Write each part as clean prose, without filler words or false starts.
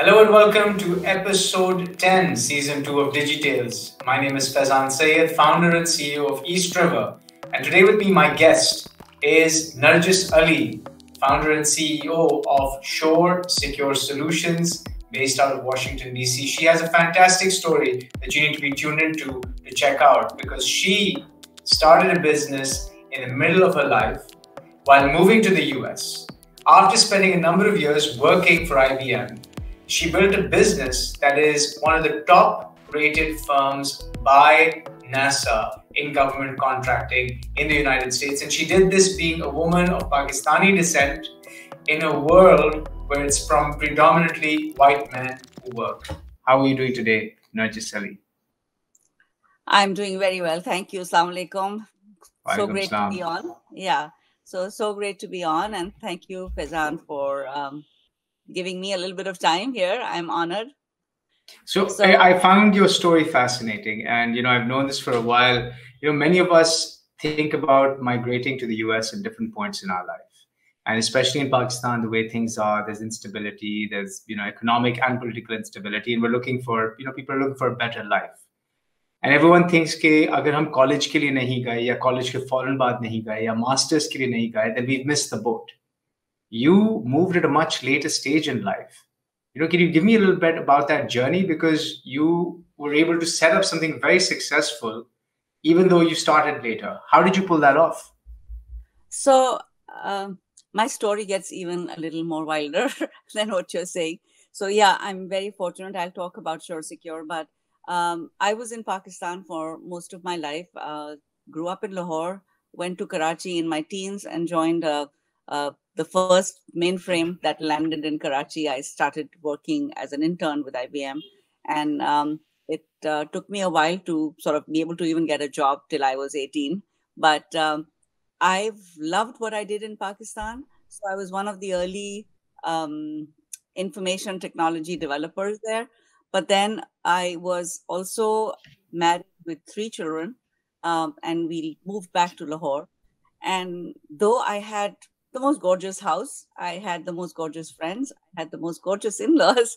Hello and welcome to episode 10, season 2 of DigiTales. My name is Faizan Syed, founder and CEO of East River. And today with me, my guest is Narjis Ali, founder and CEO of Sure Secure Solutions, based out of Washington DC. She has a fantastic story that you need to be tuned into to check out because she started a business in the middle of her life while moving to the US. After spending a number of years working for IBM, she built a business that is one of the top-rated firms by NASA in government contracting in the United States. And she did this being a woman of Pakistani descent in a world where it's from predominantly white men who work. How are you doing today, Narjis Ali? I'm doing very well. Thank you. Assalamu alaikum. So great to be on. Yeah. So great to be on. And thank you, Faizan, for giving me a little bit of time here. I'm honored. So I found your story fascinating. And, you know, I've known this for a while. You know, many of us think about migrating to the US at different points in our life. And especially in Pakistan, the way things are, there's instability, there's, you know, economic and political instability. And we're looking for, you know, people are looking for a better life. And everyone thinks that agar hum college ke liye nahi gaye ya college ke fauran baad nahi gaye ya masters ke liye nahi gaye, then we've missed the boat. You moved at a much later stage in life. You know, can you give me a little bit about that journey? Because you were able to set up something very successful, even though you started later. How did you pull that off? So my story gets even a little more wilder than what you're saying. So yeah, I'm very fortunate. I'll talk about Sure Secure, but I was in Pakistan for most of my life. Grew up in Lahore, went to Karachi in my teens and joined the first mainframe that landed in Karachi. I started working as an intern with IBM, and it took me a while to sort of be able to even get a job till I was 18. But I've loved what I did in Pakistan. So I was one of the early information technology developers there. But then I was also married with 3 children, and we moved back to Lahore. And though I had the most gorgeous house, I had the most gorgeous friends, I had the most gorgeous in-laws.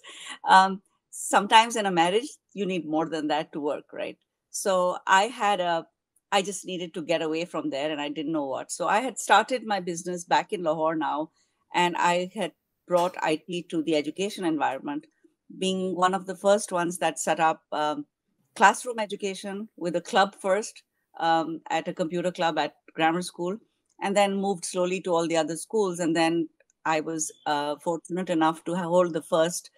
Sometimes in a marriage, you need more than that to work, right? So I just needed to get away from there and I didn't know what. So I had started my business back in Lahore now, and I had brought IT to the education environment, being one of the first ones that set up classroom education with a club first at a computer club at grammar school, and then moved slowly to all the other schools. And then I was fortunate enough to hold the first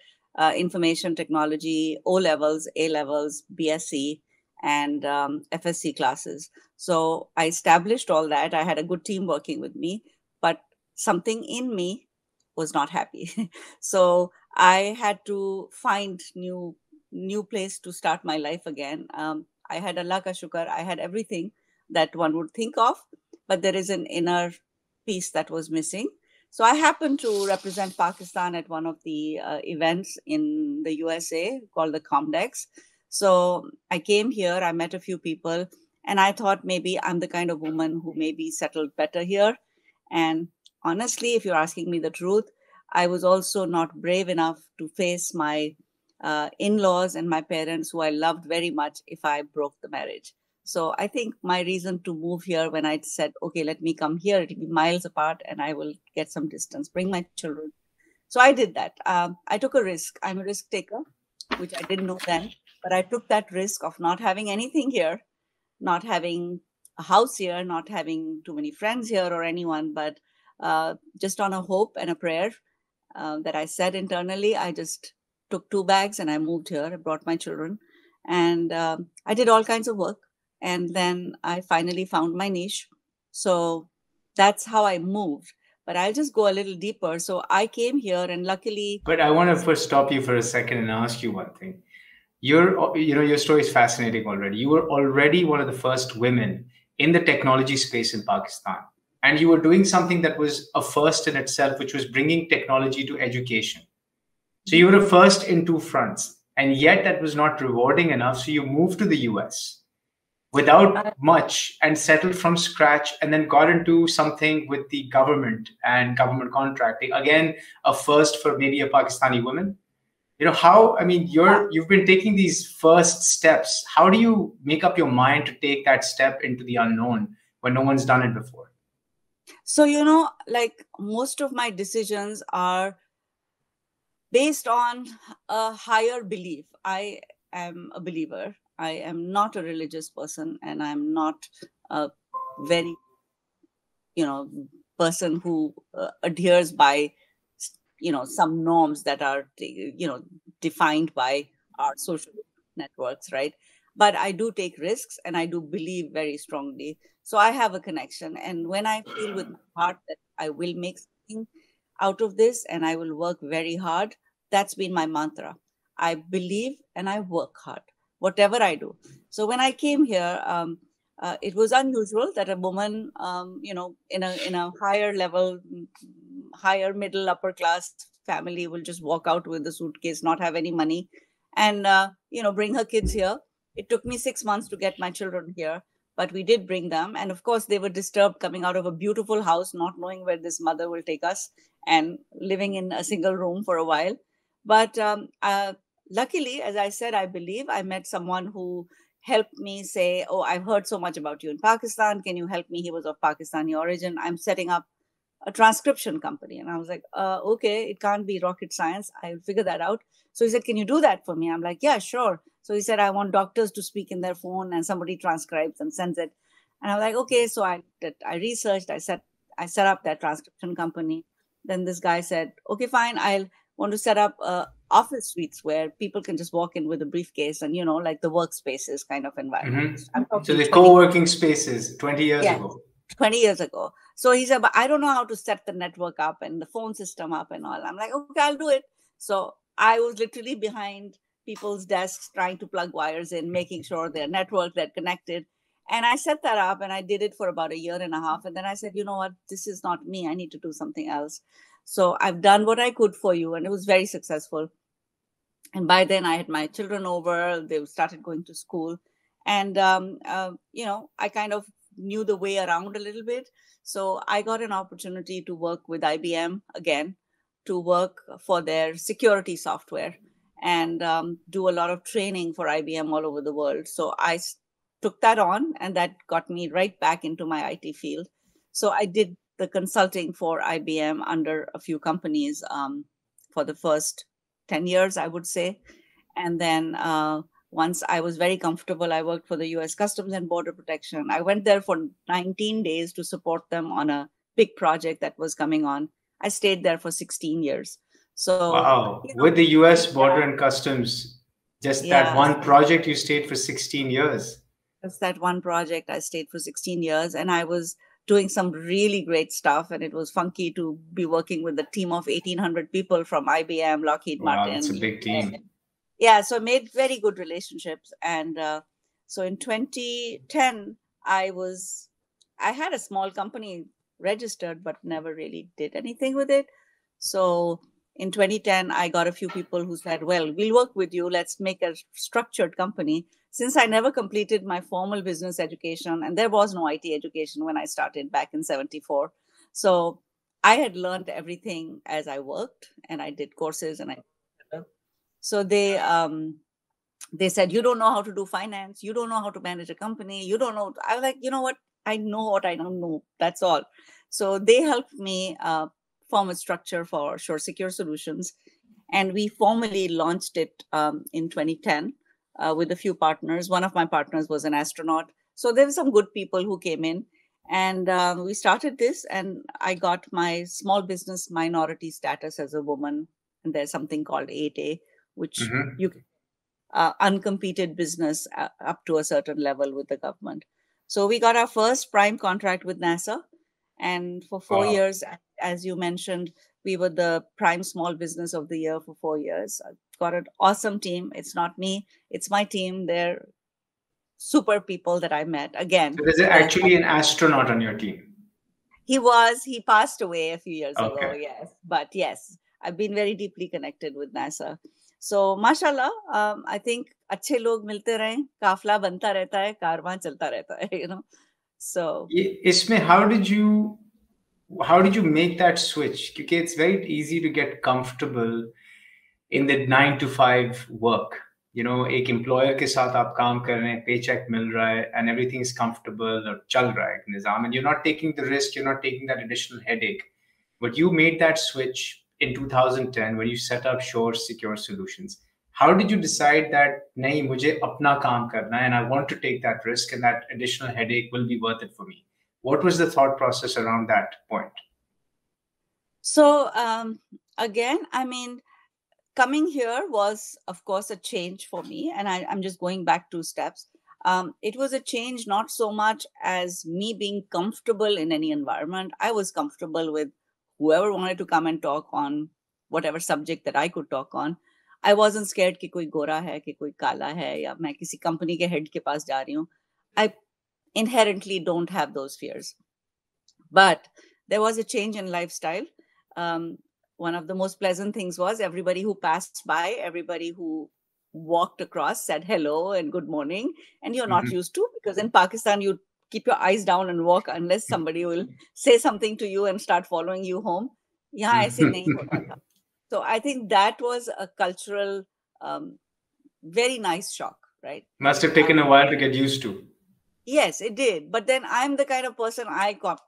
information technology O-levels, A-levels, BSc, and FSC classes. So I established all that. I had a good team working with me, but something in me was not happy. So I had to find new place to start my life again. I had Allah ka shukar. I had everything that one would think of, but there is an inner piece that was missing. So I happened to represent Pakistan at one of the events in the USA called the Comdex. So I came here, I met a few people, and I thought maybe I'm the kind of woman who maybe settled better here. And honestly, if you're asking me the truth, I was also not brave enough to face my in-laws and my parents, who I loved very much, if I broke the marriage. So I think my reason to move here, when I said, okay, let me come here, it'll be miles apart and I will get some distance, bring my children. So I did that. I took a risk. I'm a risk taker, which I didn't know then, but I took that risk of not having anything here, not having a house here, not having too many friends here or anyone, but just on a hope and a prayer that I said internally, I just took 2 bags and I moved here. I brought my children and I did all kinds of work. And then I finally found my niche. So that's how I moved. But I'll just go a little deeper. So I came here and luckily... But I want to first stop you for a second and ask you one thing. Your story is fascinating already. You were already one of the first women in the technology space in Pakistan. And you were doing something that was a first in itself, which was bringing technology to education. So you were a first in 2 fronts. And yet that was not rewarding enough. So you moved to the US without much and settled from scratch, and then got into something with the government and government contracting. Again, a first for maybe a Pakistani woman. how, I mean, you've been taking these first steps. How do you make up your mind to take that step into the unknown when no one's done it before? So, like most of my decisions are based on a higher belief. I am a believer. I am not a religious person, and I'm not a very, person who adheres by, some norms that are, defined by our social networks, right? But I do take risks, and I do believe very strongly. So I have a connection. And when I feel with my heart that I will make something out of this and I will work very hard, that's been my mantra. I believe and I work hard, whatever I do. So when I came here, it was unusual that a woman, in a higher level, higher middle upper class family will just walk out with a suitcase, not have any money, and bring her kids here. It took me 6 months to get my children here, but we did bring them. And of course, they were disturbed coming out of a beautiful house, not knowing where this mother will take us, and living in a single room for a while. But luckily, as I said, I believe I met someone who helped me say, oh, I've heard so much about you in Pakistan. Can you help me? He was of Pakistani origin. I'm setting up a transcription company. And I was like, okay, it can't be rocket science. I'll figure that out. So he said, can you do that for me? I'm like, yeah, sure. So he said, I want doctors to speak in their phone and somebody transcribes and sends it. And I'm like, okay. So I researched, I set up that transcription company. Then this guy said, okay, fine. I'll want to set up office suites where people can just walk in with a briefcase and, like the workspaces kind of environment. Mm-hmm. I'm talking so the co-working spaces 20 years ago. 20 years ago. So he said, but I don't know how to set the network up and the phone system up and all. I'm like, okay, I'll do it. So I was literally behind people's desks trying to plug wires in, making sure their network, they're connected. And I set that up and I did it for about 1.5 years. And then I said, you know what, this is not me. I need to do something else. So I've done what I could for you. And it was very successful. And by then I had my children over, they started going to school. And, I kind of knew the way around a little bit. So I got an opportunity to work with IBM again, to work for their security software and do a lot of training for IBM all over the world. So I took that on, and that got me right back into my IT field. So I did the consulting for IBM under a few companies for the first 10 years, I would say. And then once I was very comfortable, I worked for the US Customs and Border Protection. I went there for 19 days to support them on a big project that was coming on. I stayed there for 16 years. So, wow. With the US Border and Customs, just that one project, you stayed for 16 years. Just that one project, I stayed for 16 years. And I was doing some really great stuff. And it was funky to be working with a team of 1,800 people from IBM, Lockheed Martin. It's a big team. Yeah, so I made very good relationships. And so in 2010, I had a small company registered, but never really did anything with it. So in 2010, I got a few people who said, well, we'll work with you. Let's make a structured company. Since I never completed my formal business education, and there was no IT education when I started back in 1974. So I had learned everything as I worked, and I did courses and I. So they said, you don't know how to do finance. You don't know how to manage a company. You don't know. I was like, you know what? I know what I don't know. That's all. So they helped me form a structure for Sure Secure Solutions. And we formally launched it in 2010 with a few partners. One of my partners was an astronaut. So there were some good people who came in. And we started this. And I got my small business minority status as a woman. And there's something called 8A. Which you uncompeted business up to a certain level with the government. So we got our first prime contract with NASA. And for four years, as you mentioned, we were the prime small business of the year for 4 years. I've got an awesome team. It's not me. It's my team. They're super people that I met again. So there's actually an astronaut on your team. He passed away a few years ago. Yes. But yes, I've been very deeply connected with NASA. So, mashallah, I think अच्छे लोग मिलते रहें, काफला बनता रहता है, कारवां चलता रहता है, So, इसमें how did you make that switch? Because it's very easy to get comfortable in the 9-to-5 work. You know, एक employer के साथ आप काम कर रहे हैं, paycheck मिल रहा है, and everything is comfortable और चल रहा है निजाम, and you're not taking the risk, you're not taking that additional headache. But you made that switch in 2010 when you set up Sure Secure Solutions. How did you decide that नहीं मुझे अपना काम करना है, and I want to take that risk, and that additional headache will be worth it for me? What was the thought process around that point? So again, I mean, coming here was, of course, a change for me. And I'm just going back 2 steps. It was a change, not so much as me being comfortable in any environment. I was comfortable with whoever wanted to come and talk on whatever subject that I could talk on. I wasn't scared कि कोई गोरा है, कि कोई काला है, या मैं किसी company के head के पास जा रही हूँ. I inherently don't have those fears. But there was a change in lifestyle. One of the most pleasant things was everybody who passed by, everybody who walked across said hello and good morning. And you're not used to, because in Pakistan, you keep your eyes down and walk unless somebody will say something to you and start following you home. Yeah, so I think that was a cultural, very nice shock, right? Must have taken a while to get used to. Yes, it did. But then I'm the kind of person I got,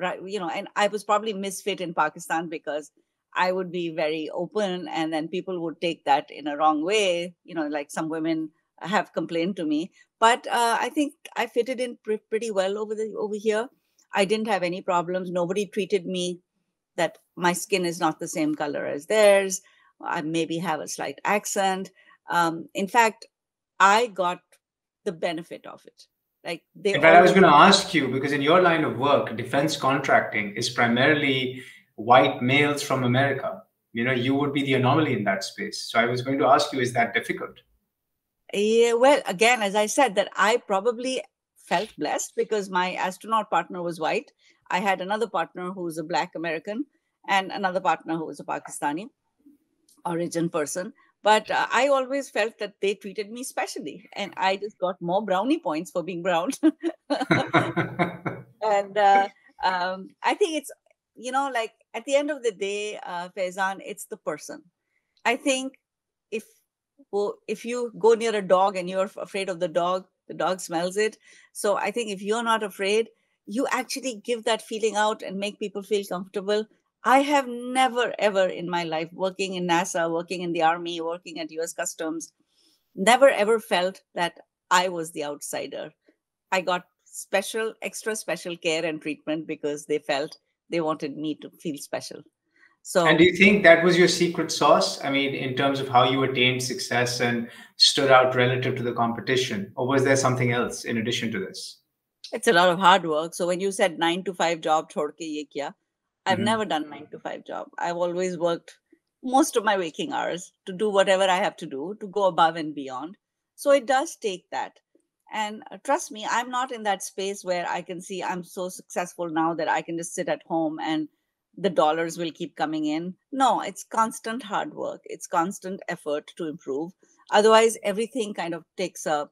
right, you know, and I was probably misfit in Pakistan because I would be very open and then people would take that in a wrong way. You know, like some women have complained to me, but I think I fitted in pretty well over here. I didn't have any problems. Nobody treated me that my skin is not the same color as theirs. I maybe have a slight accent. In fact, I got the benefit of it. Like they, in fact, I was going to ask you, because in your line of work, defense contracting is primarily white males from America. You know, you would be the anomaly in that space. So I was going to ask you, is that difficult? Yeah, well, again, as I said, that I probably felt blessed because my astronaut partner was white. I had another partner who was a Black American and another partner who was a Pakistani origin person. But I always felt that they treated me specially, and I just got more brownie points for being brown. And I think it's, you know, like at the end of the day, Faizan, it's the person. I think if you go near a dog and you're afraid of the dog smells it. So I think if you're not afraid, you actually give that feeling out and make people feel comfortable. I have never, ever in my life, working in NASA, working in the Army, working at US Customs, never, ever felt that I was the outsider. I got special, extra special care and treatment because they felt they wanted me to feel special. So, and do you think that was your secret sauce? I mean, in terms of how you attained success and stood out relative to the competition, or was there something else in addition to this? It's a lot of hard work. So when you said 9-to-5 job, chhod ke ye kiya? I've never done 9-to-5 job. I've always worked most of my waking hours to do whatever I have to do, to go above and beyond. So it does take that. And trust me, I'm not in that space where I can see I'm so successful now that I can just sit at home and the dollars will keep coming in. No, it's constant hard work. It's constant effort to improve. Otherwise, everything kind of takes a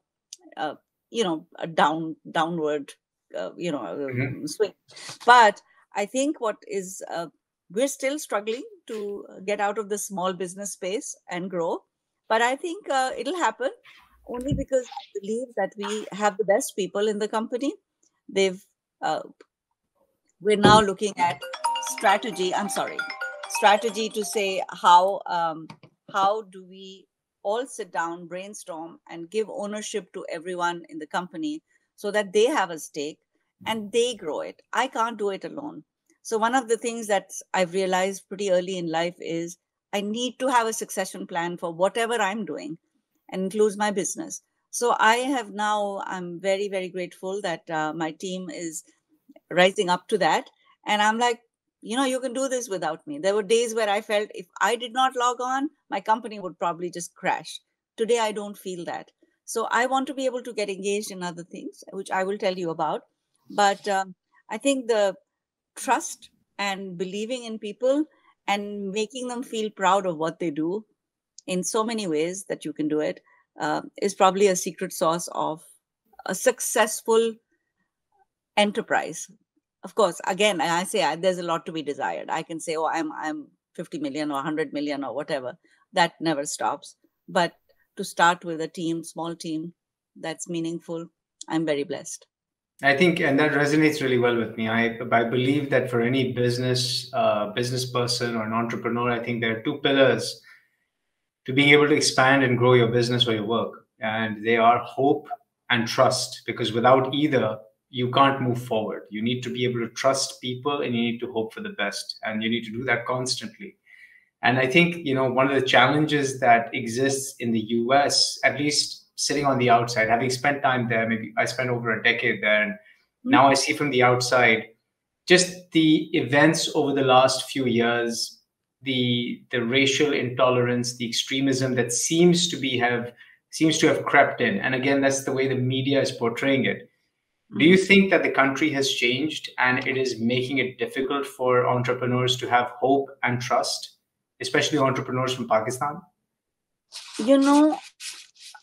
you know, a downward, you know, swing. But I think what is, we're still struggling to get out of the small business space and grow. But I think it'll happen only because I believe that we have the best people in the company. They've, we're now looking at strategy, strategy to say how do we all sit down, brainstorm and give ownership to everyone in the company so that they have a stake and they grow it. I can't do it alone. So one of the things that I've realized pretty early in life is I need to have a succession plan for whatever I'm doing and includes my business. So I have now, I'm very, very grateful that my team is rising up to that. And I'm like, you know, you can do this without me. There were days where I felt if I did not log on, my company would probably just crash. Today, I don't feel that. So I want to be able to get engaged in other things, which I will tell you about. But I think the trust and believing in people and making them feel proud of what they do in so many ways that you can do it is probably a secret sauce of a successful enterprise. Of course, again, I say there's a lot to be desired. I can say, oh, I'm 50 million or 100 million or whatever. that never stops. But to start with a team, small team, that's meaningful, I'm very blessed. I think, and that resonates really well with me. I believe that for any business person or an entrepreneur, I think there are two pillars to being able to expand and grow your business or your work. And they are hope and trust, because without either, you can't move forward. You need to be able to trust people and you need to hope for the best. And you need to do that constantly. And I think, you know, one of the challenges that exists in the US, at least sitting on the outside, having spent time there, maybe I spent over a decade there, and now I see from the outside just the events over the last few years, the racial intolerance, the extremism that seems to have crept in. And again, that's the way the media is portraying it. Do you think that the country has changed and it is making it difficult for entrepreneurs to have hope and trust, especially entrepreneurs from Pakistan? You know,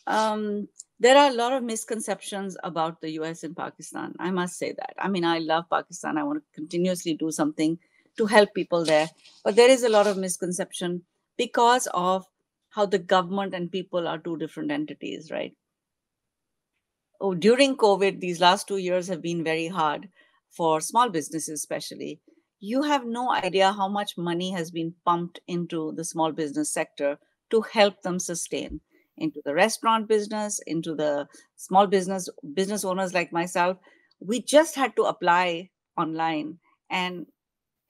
there are a lot of misconceptions about the US and Pakistan. I must say that. I mean, I love Pakistan. I want to continuously do something to help people there. But there is a lot of misconception because of how the government and people are two different entities, right? Oh, during COVID, these last 2 years have been very hard for small businesses, especially. You have no idea how much money has been pumped into the small business sector to help them sustain, into the restaurant business, into the small business owners like myself. We just had to apply online. And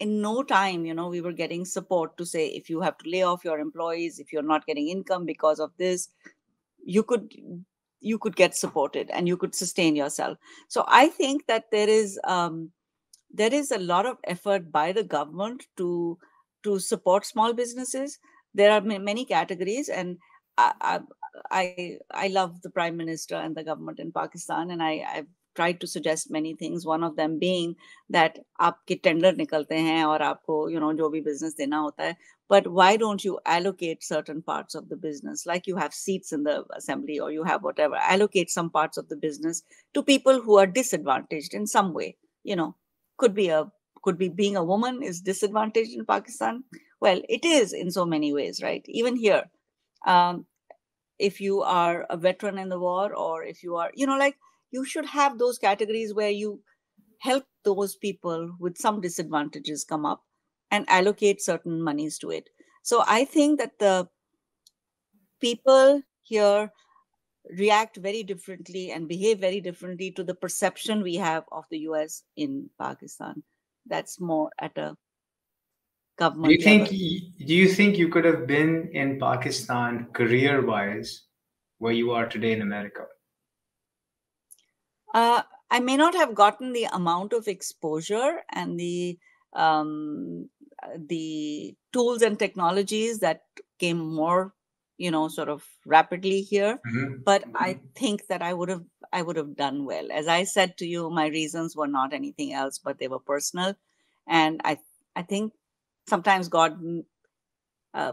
in no time, you know, we were getting support to say, if you have to lay off your employees, if you're not getting income because of this, you could get supported and you could sustain yourself. So I think that there is a lot of effort by the government to support small businesses. There are many categories, and I love the Prime Minister and the government in Pakistan, and I've tried to suggest many things. One of them being that aapke tender nikalte hain aur aapko, you know, jo bhi business dena hota hai. But why don't you allocate certain parts of the business, like you have seats in the assembly or you have whatever, allocate some parts of the business to people who are disadvantaged in some way, you know. Could be being a woman is disadvantaged in Pakistan. Well, it is in so many ways, right? Even here, if you are a veteran in the war, or if you are, you know, like, you should have those categories where you help those people with some disadvantages come up and allocate certain monies to it. So I think that the people here react very differently and behave very differently to the perception we have of the US in Pakistan. That's more at a government level. Do you think you could have been in Pakistan career-wise where you are today in America? I may not have gotten the amount of exposure and the tools and technologies that came more, you know, sort of rapidly here. But I think that I would have done well. As I said to you, my reasons were not anything else, but they were personal. And I think sometimes God,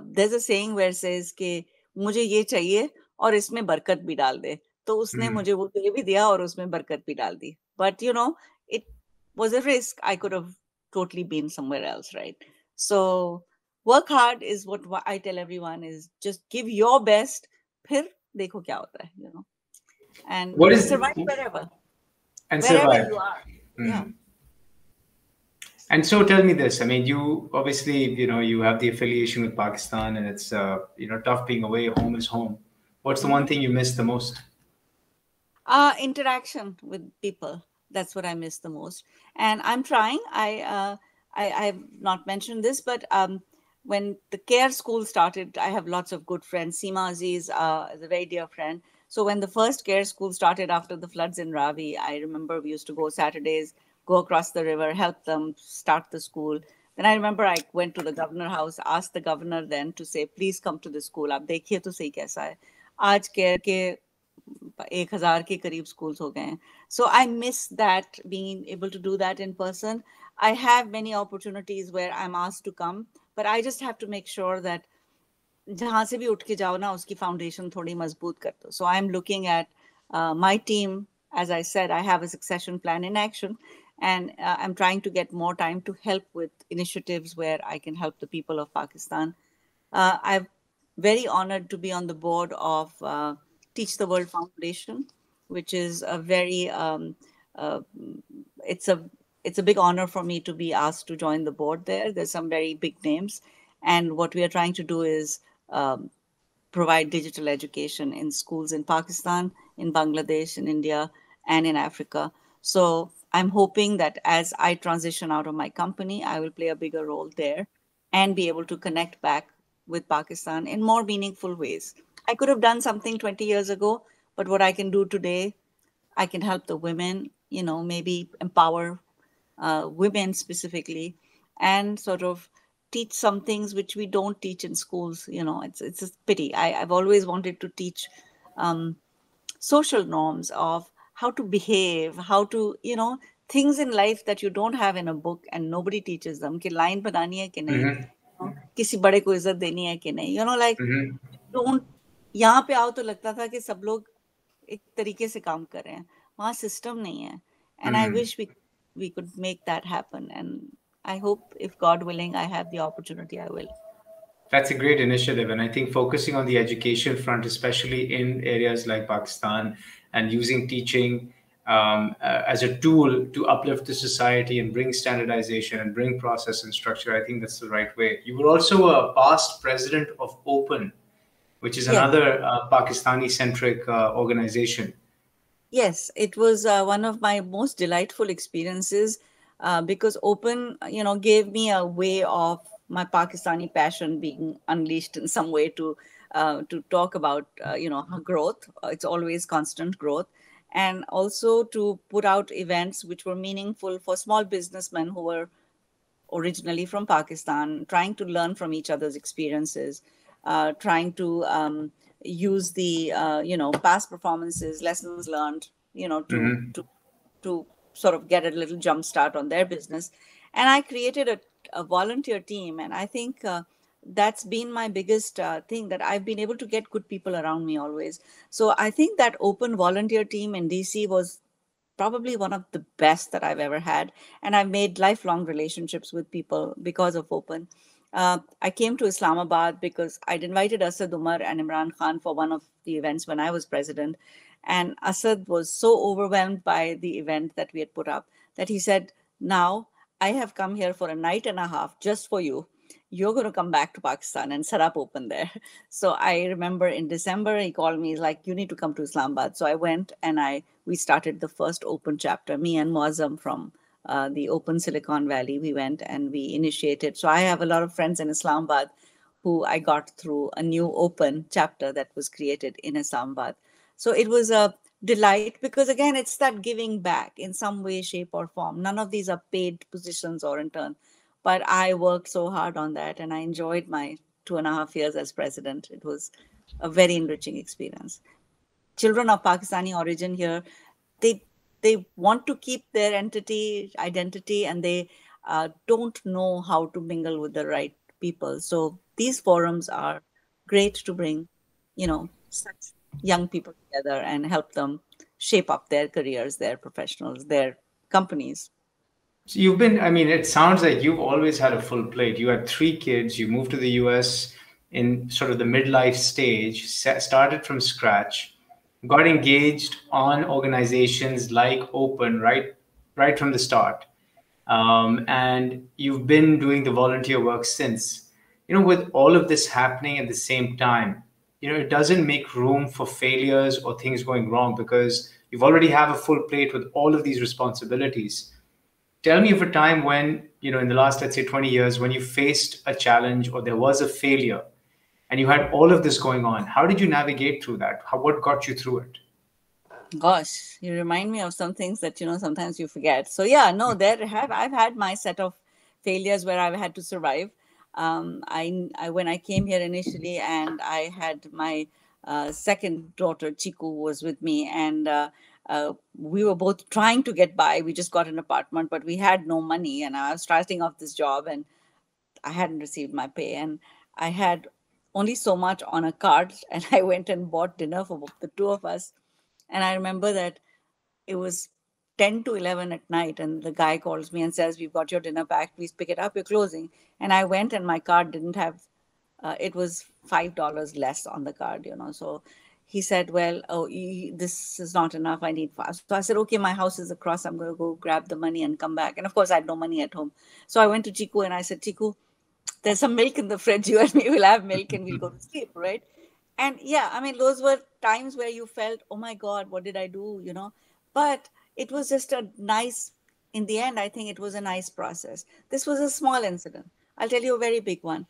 there's a saying where it says, "Ke mujhe ye chahiye aur isme barkat bhi dal de." To usne mujhe wo bhi diya aur usme barkat bhi dal di. But you know, it was a risk. I could have totally been somewhere else, right? So work hard is what I tell everyone, is just give your best, phir dekho kya hota hai, you know, and survive wherever. And wherever survive. You are. Yeah. And so tell me this, I mean, you obviously, you know, you have the affiliation with Pakistan and it's, you know, tough being away, home is home. What's the one thing you miss the most? Interaction with people. That's what I miss the most. And I'm trying, I've not mentioned this, but, when the CARE school started, I have lots of good friends. Seema Aziz is a very dear friend. So when the first CARE school started after the floods in Ravi, I remember we used to go Saturdays, go across the river, help them start the school. Then I remember I went to the governor house, asked the governor then to say, please come to the school. Aap dekhiye to sahi kaisa hai. Aaj CARE ke 1000 ke kareeb schools ho gaye hain. So I miss that, being able to do that in person. I have many opportunities where I'm asked to come. But I just have to make sure that jahan se bhi uth ke jao na, uski foundation thodi mazboot kar do. So I'm looking at my team. As I said, I have a succession plan in action, and I'm trying to get more time to help with initiatives where I can help the people of Pakistan. I've very honored to be on the board of Teach the World Foundation, which is a very, it's a big honor for me to be asked to join the board there. There's some very big names. And what we are trying to do is provide digital education in schools in Pakistan, in Bangladesh, in India, and in Africa. So I'm hoping that as I transition out of my company, I will play a bigger role there and be able to connect back with Pakistan in more meaningful ways. I could have done something 20 years ago, but what I can do today, I can help the women, you know, maybe empower women specifically, and sort of teach some things which we don't teach in schools. You know, it's a pity. I've always wanted to teach social norms of how to behave, how to, you know, things in life that you don't have in a book and nobody teaches them. Ki line banani hai ki nahi, you know, kisi bade ko izzat deni hai ki nahi. You know, like, don't, yahan pe aao to lagta tha ki sab log ek tarike se kaam kar rahe hain. Wahan system nahi hai. And I wish we could make that happen. And I hope, if God willing, I have the opportunity, I will. That's a great initiative. And I think focusing on the education front, especially in areas like Pakistan, and using teaching as a tool to uplift the society and bring standardization and bring process and structure, I think that's the right way. You were also a past president of Open, which is another Pakistani-centric organization. Yes, it was one of my most delightful experiences because Open, you know, gave me a way of my Pakistani passion being unleashed in some way to talk about, you know, growth. It's always constant growth. And also to put out events which were meaningful for small businessmen who were originally from Pakistan, trying to learn from each other's experiences, trying to use the, you know, past performances, lessons learned, you know, to sort of get a little jump start on their business. And I created a volunteer team. And I think that's been my biggest thing, that I've been able to get good people around me always. So I think that Open volunteer team in DC was probably one of the best that I've ever had. And I've made lifelong relationships with people because of Open. I came to Islamabad because I'd invited Asad Umar and Imran Khan for one of the events when I was president. And Asad was so overwhelmed by the event that we had put up that he said, now I have come here for a night and a half just for you. You're going to come back to Pakistan and set up Open there. So I remember in December, he called me, he's like, you need to come to Islamabad. So I went and we started the first Open chapter. Me and Moazam from the Open Silicon Valley, we went and we initiated. So I have a lot of friends in Islamabad who I got through a new Open chapter that was created in Islamabad. So it was a delight because, again, it's that giving back in some way, shape or form. None of these are paid positions or in turn. But I worked so hard on that and I enjoyed my 2.5 years as president. It was a very enriching experience. Children of Pakistani origin here, they want to keep their identity, and they don't know how to mingle with the right people. So these forums are great to bring, you know, such young people together and help them shape up their careers, their professionals, their companies. So you've been, I mean, it sounds like you've always had a full plate. You had 3 kids, you moved to the US in sort of the midlife stage, started from scratch, got engaged on organizations like Open right from the start. And you've been doing the volunteer work since. You know, with all of this happening at the same time, you know, it doesn't make room for failures or things going wrong because you've already have a full plate with all of these responsibilities. Tell me of a time when, you know, in the last, let's say 20 years, when you faced a challenge or there was a failure and you had all of this going on. How did you navigate through that? What got you through it? Gosh, you remind me of some things that, you know, sometimes you forget. So yeah, no, I've had my set of failures where I've had to survive. When I came here initially and I had my second daughter, Chiku, was with me, and we were both trying to get by. We just got an apartment, but we had no money. And I was starting off this job and I hadn't received my pay. And I had only so much on a card. And I went and bought dinner for the two of us. And I remember that it was 10 to 11 at night. And the guy calls me and says, we've got your dinner packed. Please pick it up. We're closing. And I went and my card didn't have it was $5 less on the card, you know. So he said, well, oh, this is not enough. I need fast. So I said, okay, my house is across. I'm going to go grab the money and come back. And of course, I had no money at home. So I went to Chiku and I said, Chiku, there's some milk in the fridge. You and me will have milk and we'll go to sleep, right? And yeah, I mean, those were times where you felt, oh my God, what did I do? You know, but it was just a nice, in the end, I think it was a nice process. This was a small incident. I'll tell you a very big one.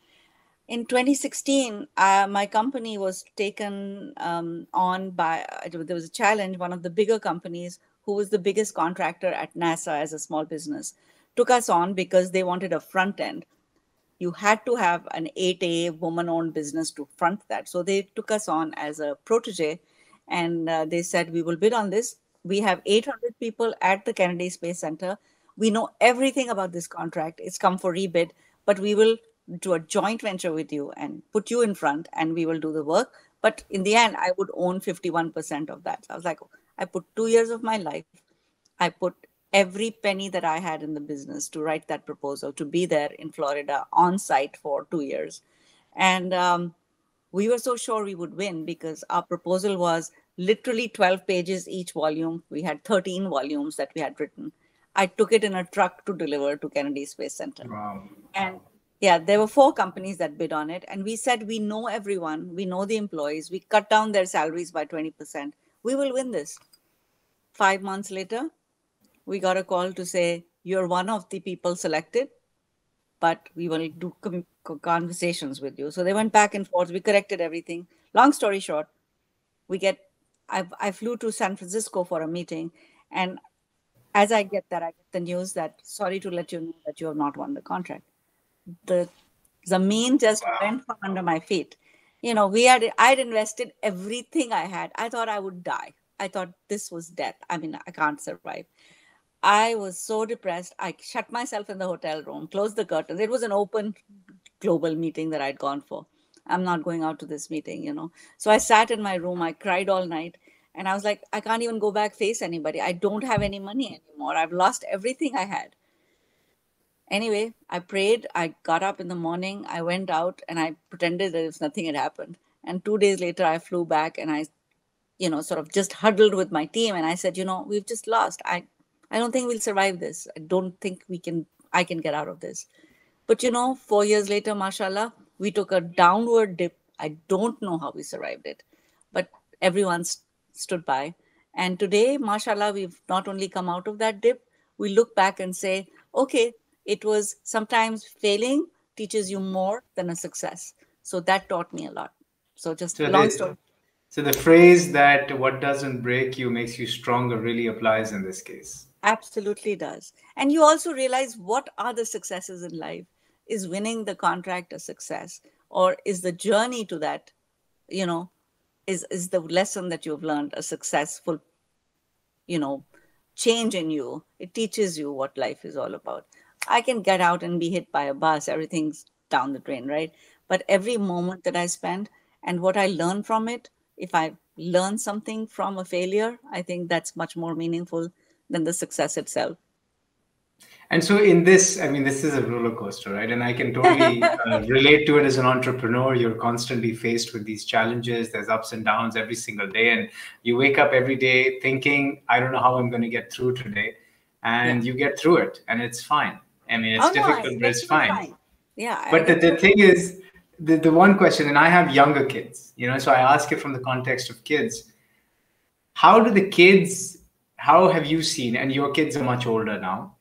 In 2016, my company was taken on by, there was a challenge, one of the bigger companies who was the biggest contractor at NASA as a small business, took us on because they wanted a front end. You had to have an 8A woman-owned business to front that. So they took us on as a protege and they said, we will bid on this. We have 800 people at the Kennedy Space Center. We know everything about this contract. It's come for rebid, but we will do a joint venture with you and put you in front and we will do the work. But in the end, I would own 51% of that. So I was like, I put 2 years of my life. I put every penny that I had in the business to write that proposal, to be there in Florida on site for 2 years. And we were so sure we would win because our proposal was literally 12 pages each volume. We had 13 volumes that we had written. I took it in a truck to deliver to Kennedy Space Center. Wow. And yeah, there were 4 companies that bid on it. And we said, we know everyone. We know the employees. We cut down their salaries by 20%. We will win this. 5 months later, we got a call to say, you're one of the people selected, but we will do conversations with you. So they went back and forth. We corrected everything. Long story short, we get, I flew to San Francisco for a meeting. And as I get there, I get the news that, sorry to let you know that you have not won the contract. The zameen just went from under my feet. You know, I'd invested everything I had. I thought I would die. I thought this was death. I mean, I can't survive. I was so depressed. I shut myself in the hotel room, closed the curtains. It was an open global meeting that I'd gone for. I'm not going out to this meeting, you know. So I sat in my room. I cried all night. And I was like, I can't even go back face anybody. I don't have any money anymore. I've lost everything I had. Anyway, I prayed, I got up in the morning, I went out and I pretended that if nothing had happened. And 2 days later, I flew back and I, you know, sort of just huddled with my team. And I said, you know, we've just lost. I don't think we'll survive this. I don't think I can get out of this. But, you know, 4 years later, mashallah, we took a downward dip. I don't know how we survived it, but everyone stood by. And today, mashallah, we've not only come out of that dip, we look back and say, okay, it was sometimes failing teaches you more than a success. So that taught me a lot. So just long story. So the phrase that what doesn't break you makes you stronger really applies in this case. Absolutely does. And you also realize what are the successes in life. Is winning the contract a success? Or is the journey to that, you know, is the lesson that you've learned a successful, you know, change in you? It teaches you what life is all about. I can get out and be hit by a bus. Everything's down the drain, right? But every moment that I spend and what I learn from it, if I learn something from a failure, I think that's much more meaningful than the success itself. And so in this, I mean, this is a roller coaster, right? And I can totally relate to it as an entrepreneur. You're constantly faced with these challenges. There's ups and downs every single day. And you wake up every day thinking, I don't know how I'm going to get through today. And yeah, you get through it and it's fine. I mean, it's difficult, but it's fine. Yeah. But the thing is, the one question, and I have younger kids, you know, so I ask it from the context of kids. How have you seen, and your kids are much older now,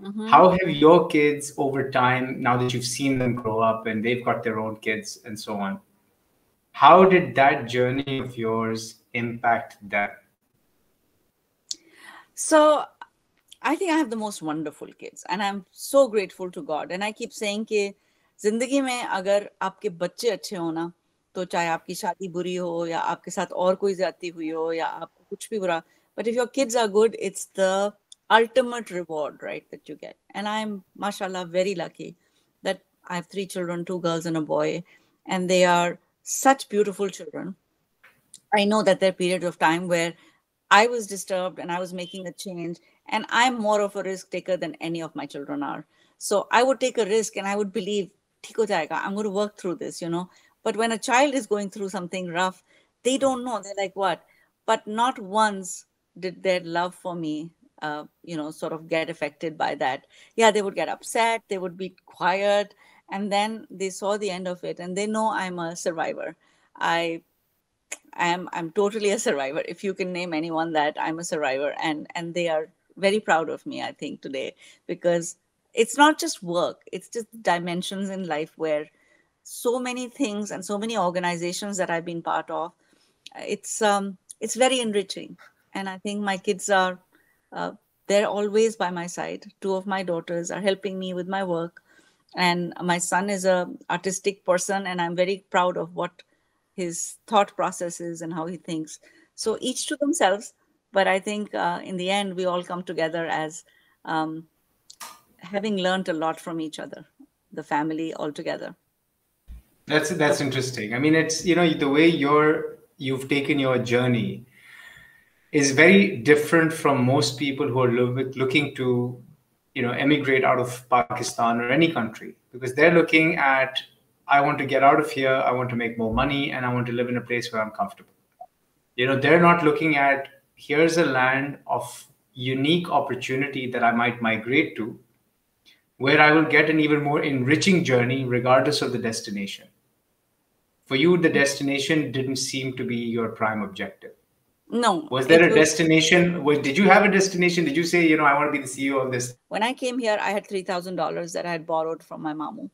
mm-hmm. How have your kids over time, now that you've seen them grow up and they've got their own kids and so on, how did that journey of yours impact them? So I think I have the most wonderful kids and I'm so grateful to God. And I keep saying that zindagi mein agar aapke bacche acche ho na, to chahe aapki shaadi buri ho ya aapke saath aur koi ziyadti hui ho ya aapko kuch bhi bura, but if your kids are good, it's the ultimate reward, right, that you get. And I'm, mashallah, very lucky that I have 3 children, 2 girls and a boy, and they are such beautiful children. I know that there are periods of time where I was disturbed and I was making a change. And I'm more of a risk taker than any of my children are. So I would take a risk and I would believe theek ho jayega, I'm going to work through this, you know. But when a child is going through something rough, they don't know. They're like, what? But not once did their love for me, you know, sort of get affected by that. Yeah, they would get upset. They would be quiet. And then they saw the end of it, and they know I'm a survivor. I'm totally a survivor. If you can name anyone that, I'm a survivor. And they are very proud of me, I think, today, because it's not just work. It's just dimensions in life where so many things and so many organizations that I've been part of, it's very enriching. And I think my kids are, they're always by my side. Two of my daughters are helping me with my work. And my son is an artistic person, and I'm very proud of what his thought process is and how he thinks. So each to themselves. But I think in the end, we all come together as having learned a lot from each other, the family all together. That's interesting. I mean, it's, you know, the way you've taken your journey is very different from most people who are looking to, you know, emigrate out of Pakistan or any country, because they're looking at, I want to get out of here, I want to make more money, and I want to live in a place where I'm comfortable. You know, they're not looking at, here's a land of unique opportunity that I might migrate to, where I will get an even more enriching journey regardless of the destination. For you, the destination didn't seem to be your prime objective. No. Was there a destination? Did you have a destination? Did you say, you know, I want to be the CEO of this? When I came here, I had $3,000 that I had borrowed from my mamu.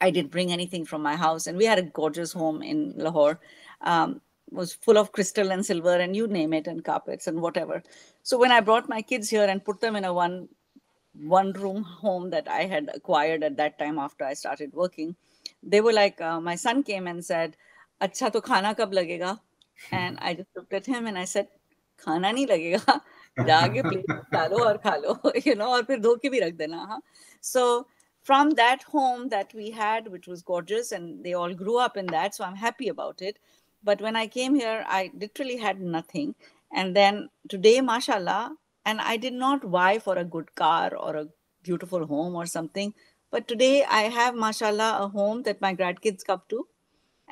I didn't bring anything from my house. And we had a gorgeous home in Lahore. It was full of crystal and silver and you name it, and carpets and whatever. So when I brought my kids here and put them in a one-room home that I had acquired at that time after I started working, they were like, my son came and said, "Acha to khana kab lagega?" And I just looked at him and I said, "Khana nahi lagega. Jaake plate dalo aur kha lo, you know, aur phir dho ke bhi rakh dena." Huh? So from that home that we had, which was gorgeous, and they all grew up in that, so I'm happy about it. But when I came here, I literally had nothing. And then today, mashallah, and I did not vie for a good car or a beautiful home or something. But today I have, mashallah, a home that my grandkids come to.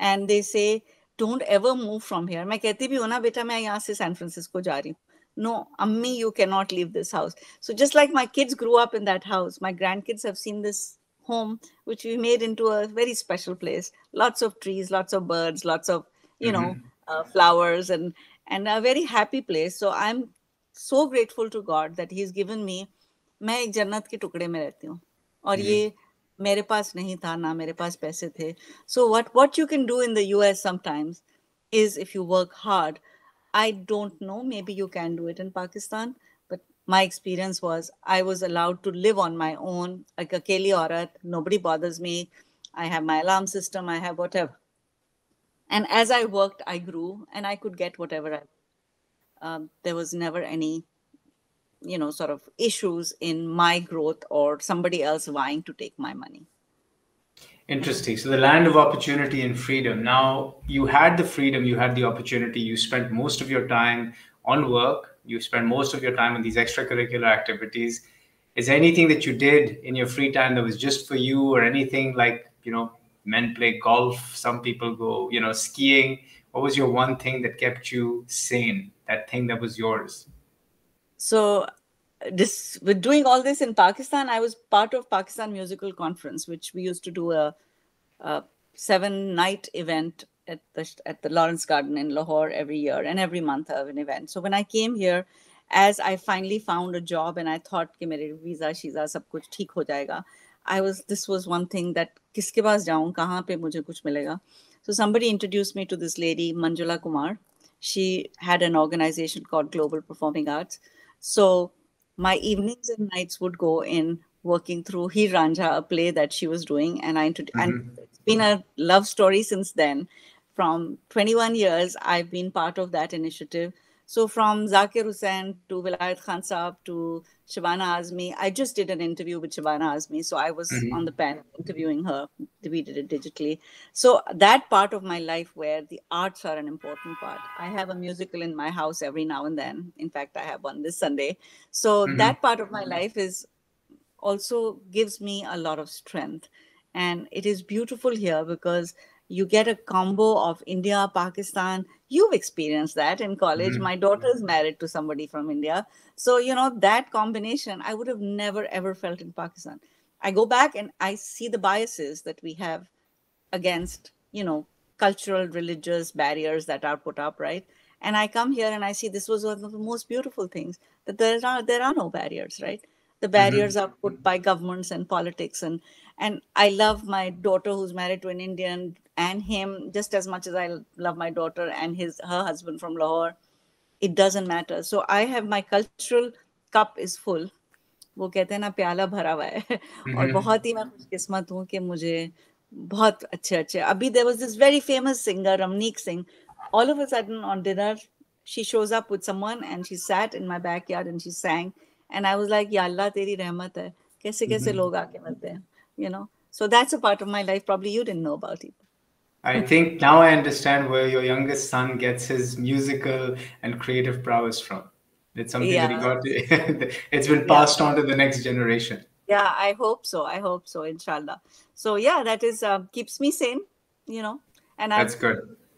And they say, "Don't ever move from here." I say, "Beta, main yahan se San Francisco ja rahi hu." "No, Ammi, you cannot leave this house." So just like my kids grew up in that house, my grandkids have seen this home, which we made into a very special place. Lots of trees, lots of birds, lots of, you know, flowers, and a very happy place. So I'm so grateful to God that He's given me. मैं एक जन्नत के टुकड़े में रहती हूँ, और ये मेरे पास नहीं था, ना मेरे पास पैसे थे. So what you can do in the US sometimes is, if you work hard, I don't know, maybe you can do it in Pakistan, but my experience was I was allowed to live on my own, like a akeli aurat, nobody bothers me. I have my alarm system, I have whatever. And as I worked, I grew, and I could get whatever I. There was never any, you know, sort of issues in my growth or somebody else vying to take my money. Interesting. So the land of opportunity and freedom. Now you had the freedom, you had the opportunity, you spent most of your time on work, you spent most of your time on these extracurricular activities. Is there anything that you did in your free time that was just for you, or anything like, you know, men play golf, some people go, you know, skiing? What was your one thing that kept you sane, that thing that was yours? So with doing all this in Pakistan, I was part of Pakistan Musical Conference, which we used to do a 7-night event at the Lawrence Garden in Lahore every year, and every month I have an event. So when I came here, as I finally found a job and I thought ki mere visa shiza sab kuch theek ho jayega, this was one thing that kiske paas jaun, kahan pe mujhe kuch milega. So somebody introduced me to this lady, Manjula Kumar. She had an organization called Global Performing Arts. So my evenings and nights would go in working through Heer Ranja, a play that she was doing. And and it's been a love story since then. From 21 years, I've been part of that initiative. So from Zakir Hussain to Vilayat Khan Saab to Shabana Azmi, I just did an interview with Shabana Azmi. So I was on the panel interviewing her. We did it digitally. So that part of my life where the arts are an important part. I have a musical in my house every now and then. In fact, I have one this Sunday. So that part of my life is also gives me a lot of strength. And it is beautiful here because you get a combo of India, Pakistan. You've experienced that in college. Mm-hmm. My daughter's married to somebody from India. So, you know, that combination I would have never, ever felt in Pakistan. I go back and I see the biases that we have against, you know, cultural, religious barriers that are put up, right? And I come here and I see this was one of the most beautiful things, that there are no barriers, right? The barriers mm-hmm. are put by governments and politics. And I love my daughter who's married to an Indian and him just as much as I love my daughter and her husband from Lahore. It doesn't matter. So I have my cultural cup is full. वो कहते हैं ना प्याला भरा हुआ है और बहुत ही मैं खुशकिस्मत हूँ कि मुझे बहुत अच्छे-अच्छे अभी there was this very famous singer Ramneek Singh. All of a sudden on dinner she shows up with someone and she sat in my backyard and she sang and I was like ya Allah teri rehmat hai kaise kaise log aake milte hain, you know. So that's a part of my life probably you didn't know about it. I think now I understand where your youngest son gets his musical and creative prowess from. It's something yeah. that he got. It's been passed yeah. on to the next generation. Yeah, I hope so. I hope so, inshallah. So yeah, that is keeps me sane, you know. And that's good.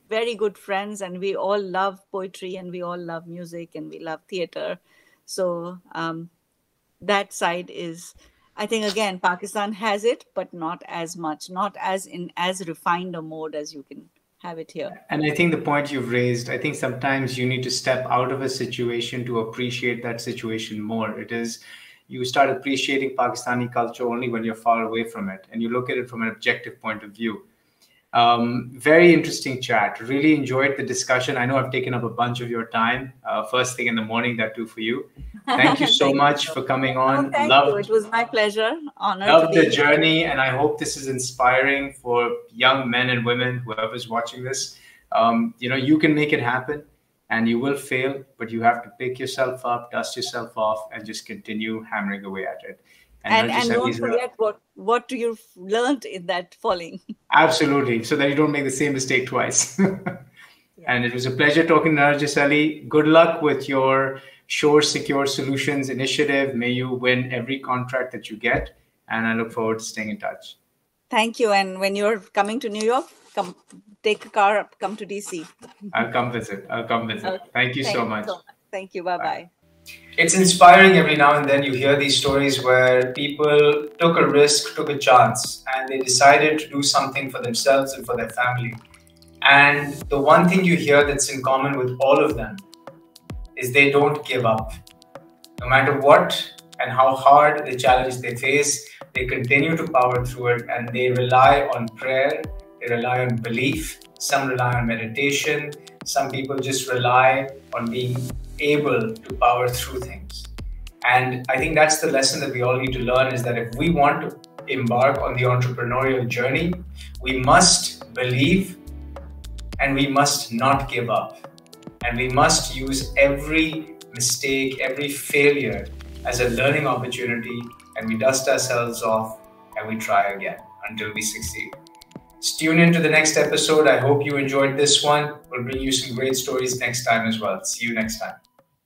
Very good friends, and we all love poetry, and we all love music, and we love theater. So that side is, I think, again, Pakistan has it, but not as much, not as in as refined a mode as you can have it here. And I think the point you've raised, I think sometimes you need to step out of a situation to appreciate that situation more. It is, you start appreciating Pakistani culture only when you're far away from it and you look at it from an objective point of view. Very interesting chat. Really enjoyed the discussion. I know I've taken up a bunch of your time. First thing in the morning, that too for you. Thank you so much for coming on. Oh, loved you. It was my pleasure. Honor. Loved the journey. Here. And I hope this is inspiring for young men and women, whoever's watching this. You know, you can make it happen and you will fail, but you have to pick yourself up, dust yourself off and just continue hammering away at it. And don't forget what you've learned in that falling. Absolutely. So that you don't make the same mistake twice. Yeah. And it was a pleasure talking to Narjis Ali. Good luck with your Sure Secure Solutions initiative. May you win every contract that you get. And I look forward to staying in touch. Thank you. And when you're coming to New York, come take a car up, come to DC. I'll come visit. I'll come visit. Okay. Thank you so much. Thank you. Bye-bye. Bye. It's inspiring every now and then you hear these stories where people took a risk, took a chance, and they decided to do something for themselves and for their family. And the one thing you hear that's in common with all of them is they don't give up. No matter what and how hard the challenge they face, they continue to power through it and they rely on prayer, they rely on belief, some rely on meditation, some people just rely on being able to power through things. And I think that's the lesson that we all need to learn is that if we want to embark on the entrepreneurial journey, we must believe and we must not give up. And we must use every mistake, every failure as a learning opportunity and we dust ourselves off and we try again until we succeed. Tune in to the next episode. I hope you enjoyed this one. We'll bring you some great stories next time as well. See you next time.